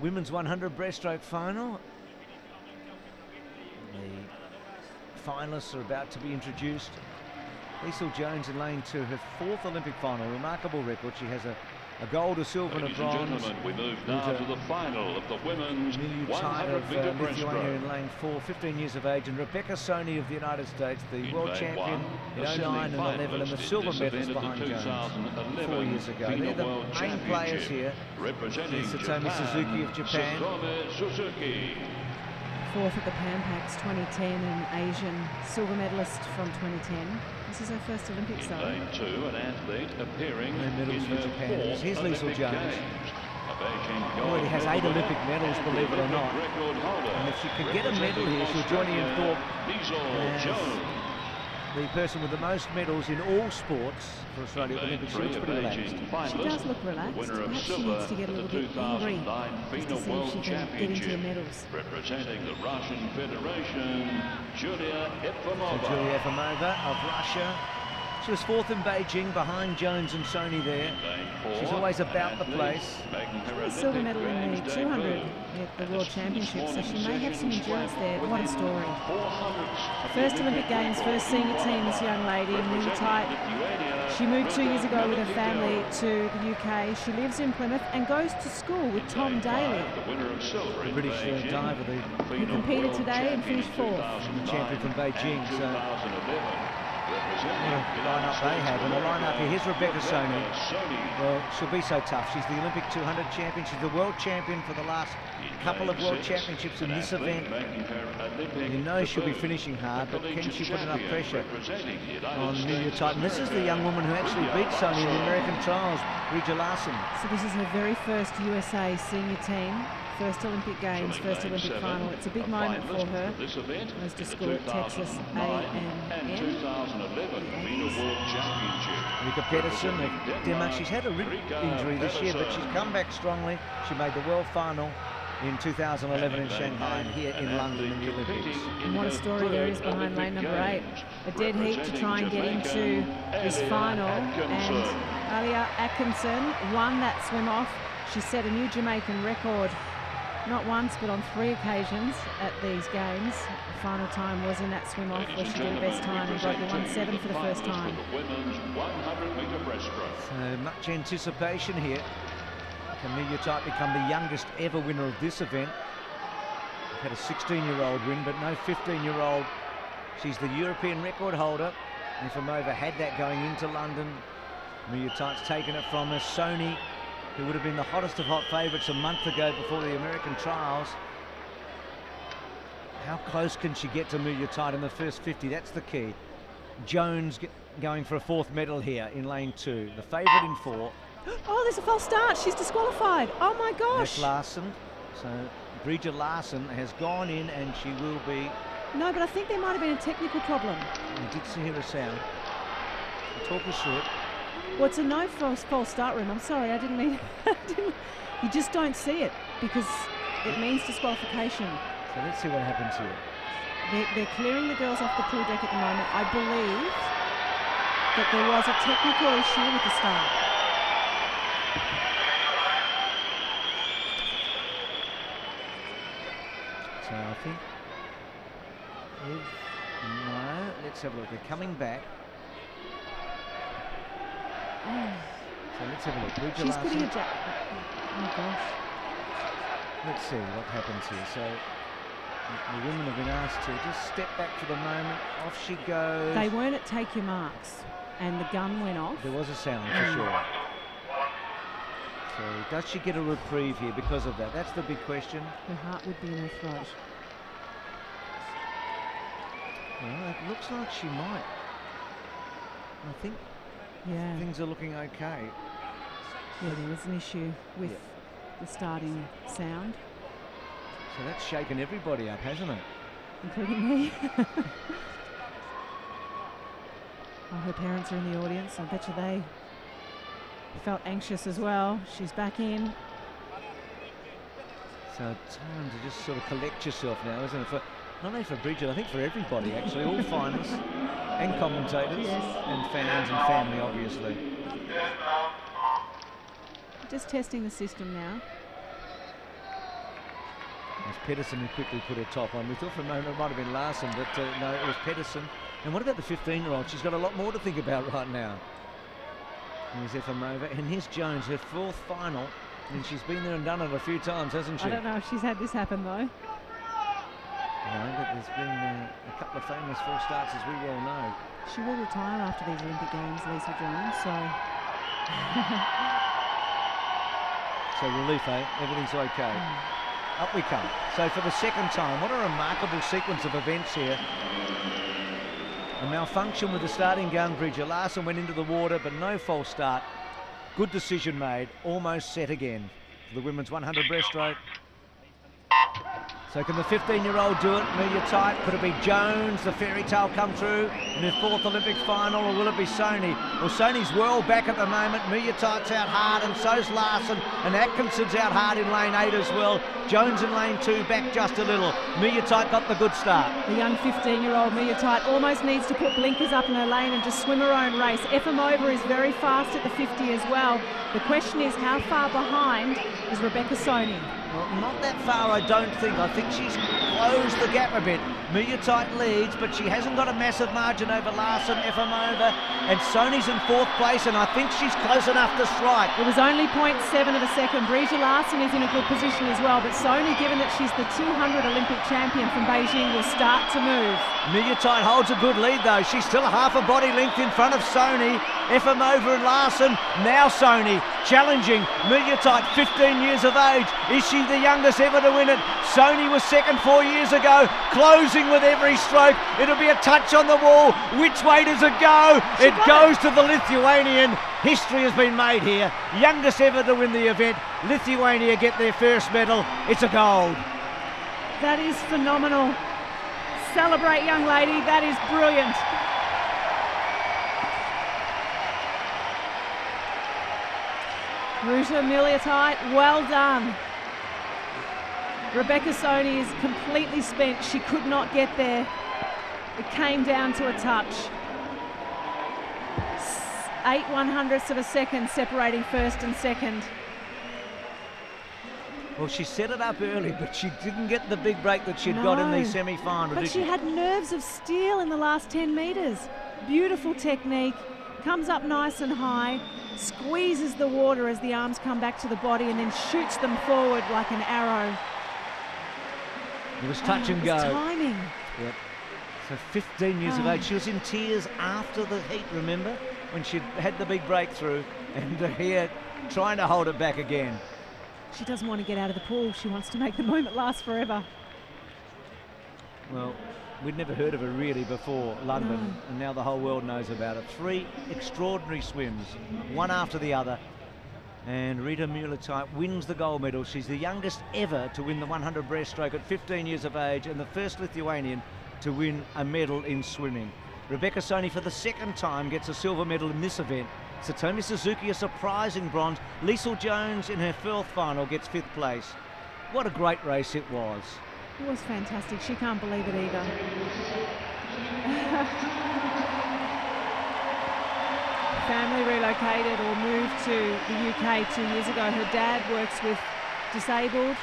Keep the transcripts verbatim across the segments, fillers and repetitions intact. women's one hundred breaststroke final. The finalists are about to be introduced. Leisel Jones in lane two, her fourth Olympic final, remarkable record. She has a, a gold, a silver, and a bronze. Ladies and gentlemen, we move now to the final of the women's one hundred meter breaststroke. Lithuania in lane four, fifteen years of age, and Rebecca Soni of the United States, the world champion in oh nine and eleven, and the silver medalist behind Jones four years ago. They're the main players here. Satomi Suzuki of Japan. Fourth at the Pan Pacs twenty ten, and Asian silver medalist from twenty ten. This is her first Olympic start. Lane two, an athlete appearing in, in her Japan. Here's Leisel Jones. Already has eight Olympic medals, believe it or not. And if she could get a medal here, she'll join Ian Thorpe as the person with the most medals in all sports for Australia Olympic. She looks pretty relaxed. She does look relaxed. Perhaps she needs to get a little bit angry just to see if she can get into her medals. Representing the Russian Federation, Julia Efimova. So Julia Efimova of Russia. She was fourth in Beijing behind Jones and Soni there. She's always about the place. A silver medal in the two hundred at the World Championships, so she may have some endurance there. What a story. First Olympic Games, first senior team, this young lady, Meilutyte. She moved two years ago with her family to the U K. She lives in Plymouth and goes to school with Tom Daley, the British diver who competed today and finished fourth. The champion from Beijing, so... What a line-up they have, and the line-up here, here's Rebecca Soni. Well, she'll be so tough. She's the Olympic two hundred champion. She's the world champion for the last couple of world championships in this event. You know she'll be finishing hard, but can she put enough pressure on Meilutyte? This is the young woman who actually beat Soni in the American trials, Rija Larson. So this is her very first U S A senior team. First Olympic Games, first Olympic final. It's a big moment for her. Goes to school at Texas A and M. Pedersen of Denmark. She's had a rib injury this year, but she's come back strongly. She made the world final in two thousand eleven in Shanghai and here in London in the Olympics. And what a story there is behind lane number eight. A dead heat to try and get into this final. And Alia Atkinson won that swim off. She set a new Jamaican record, not once but on three occasions at these games. The final time was in that swim-off where she did the best time and broke the one seven for the first time. So much anticipation here. Can Meilutyte become the youngest ever winner of this event? Had a sixteen-year-old win, but no fifteen-year-old. She's the European record holder. And Efimova had that going into London. Meilutyte's taken it from her. Soni, who would have been the hottest of hot favourites a month ago before the American trials. How close can she get to Meilutyte in the first fifty? That's the key. Jones going for a fourth medal here in lane two. The favourite in four. Oh, there's a false start. She's disqualified. Oh, my gosh. Larson. So, Bridget Larson has gone in and she will be... No, but I think there might have been a technical problem. I did see her sound. Talk us through it. Well, it's a no false, false start room. I'm sorry, I didn't mean it. You just don't see it because it means disqualification. So let's see what happens here. They're, they're clearing the girls off the pool deck at the moment. I believe that there was a technical issue with the start. So I think... If, no, let's have a look. They're coming back. Oh. So let's have a look. Rija She's Larson. Putting a jack. Oh my gosh. Let's see what happens here. So the women have been asked to just step back for the moment. Off she goes. They weren't at take your marks, and the gun went off. There was a sound for mm. sure. So does she get a reprieve here because of that? That's the big question. Her heart would be in her throat. Well, it looks like she might. I think. Yeah. Things are looking okay. Yeah, there was an issue with yeah. the starting sound. So that's shaken everybody up, hasn't it? Including me. Oh, her parents are in the audience. I bet you they felt anxious as well. She's back in. So time to just sort of collect yourself now, isn't it? For, not only for Bridget, I think for everybody actually, all finalists. And commentators, yes. And fans and family, obviously. Just testing the system now. was Pedersen who quickly put her top on. We thought for a moment it might have been Larson, but uh, no, it was Pedersen. And what about the fifteen-year-old? She's got a lot more to think about right now. Here's Efimova, and here's Jones, her fourth final. And she's been there and done it a few times, hasn't she? I don't know if she's had this happen, though. No, but there's been uh, a couple of famous false starts, as we well know. She will retire after these Olympic Games, Leisel Jones, so... So relief, eh? Everything's okay. Mm. Up we come. So for the second time, what a remarkable sequence of events here. A malfunction with the starting gun. Rija Larson went into the water, but no false start. Good decision made. Almost set again for the women's one hundred breaststroke. So can the fifteen-year-old do it? Meilutyte. Could it be Jones? The fairy tale come through in her fourth Olympic final, or will it be Soni? Well, Soni's well back at the moment. Meilutyte's out hard, and so's Larson, and Atkinson's out hard in lane eight as well. Jones in lane two, back just a little. Meilutyte got the good start. The young fifteen-year-old Meilutyte almost needs to put blinkers up in her lane and just swim her own race. Efimova is very fast at the fifty as well. The question is, how far behind is Rebecca Soni? Well, not that far, I don't think. I think she's closed the gap a bit. Meilutyte leads, but she hasn't got a massive margin over Larson, Efimova, and Soni's in fourth place, and I think she's close enough to strike. It was only point seven of a second. Rija Larson is in a good position as well, but Soni, given that she's the two hundred Olympic champion from Beijing, will start to move. Meilutyte holds a good lead, though. She's still half a body length in front of Soni. Efimova and Larson, now Soni, challenging. Meilutyte, fifteen years of age. Is she the youngest ever to win it? Soni was second four years ago, closing with every stroke. It'll be a touch on the wall. Which way does it go? She it goes it. to the Lithuanian. History has been made here. Youngest ever to win the event. Lithuania get their first medal. It's a gold. That is phenomenal. Celebrate, young lady. That is brilliant. Ruta Meilutyte, well done. Rebecca Soni is completely spent. She could not get there. It came down to a touch. Eight one hundredths of a second separating first and second. Well, she set it up early, but she didn't get the big break that she'd no. got in the semi-final. But she you? had nerves of steel in the last ten metres. Beautiful technique. Comes up nice and high, squeezes the water as the arms come back to the body, and then shoots them forward like an arrow. It was touch oh, and go. Timing. Yep. So fifteen years oh. of age. She was in tears after the heat, remember, when she had the big breakthrough, and uh, here trying to hold it back again. She doesn't want to get out of the pool. She wants to make the moment last forever. Well, we'd never heard of her really before London, no. and now the whole world knows about it. Three extraordinary swims, one after the other, and Ruta Meilutyte wins the gold medal. She's the youngest ever to win the one hundred breaststroke at fifteen years of age, and the first Lithuanian to win a medal in swimming. Rebecca Soni, for the second time, gets a silver medal in this event. Satomi Suzuki, a surprising bronze. Leisel Jones, in her fourth final, gets fifth place. What a great race it was. It was fantastic. She can't believe it either. Family relocated or moved to the U K two years ago. Her dad works with disabled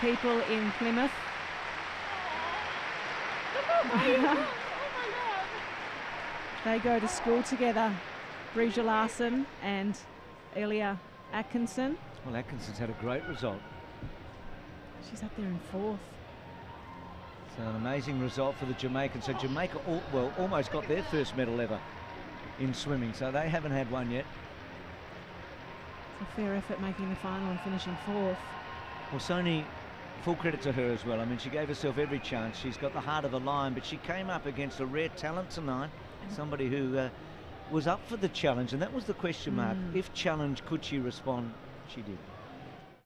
people in Plymouth. They go to school together, Rija Larson and Alia Atkinson. Well, Atkinson's had a great result. She's up there in fourth. So an amazing result for the Jamaicans. So Jamaica, all, well, almost got their first medal ever in swimming. So they haven't had one yet. It's a fair effort making the final and finishing fourth. Well, Soni, full credit to her as well. I mean, she gave herself every chance. She's got the heart of a lion, but she came up against a rare talent tonight. Somebody who uh, was up for the challenge, and that was the question mark. Mm. If challenged, could she respond? She did.